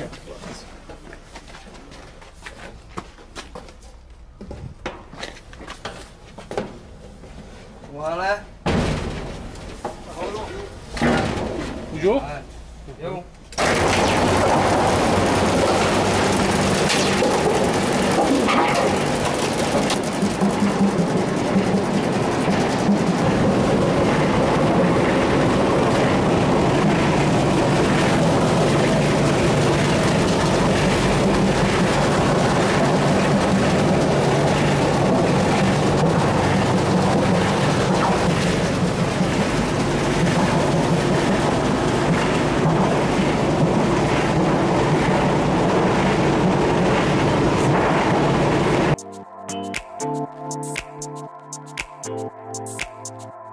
that was. Voilà. Bonjour. Yo.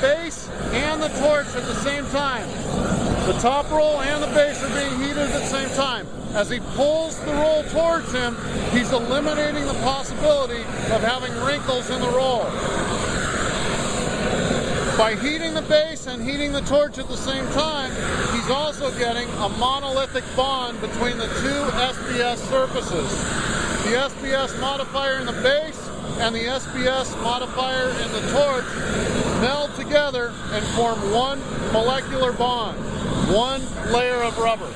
Base and the torch at the same time. The top roll and the base are being heated at the same time. As he pulls the roll towards him, he's eliminating the possibility of having wrinkles in the roll. By heating the base and heating the torch at the same time, he's also getting a monolithic bond between the two SBS surfaces. The SBS modifier in the base and the SBS modifier in the torch meld together and form one molecular bond, one layer of rubber.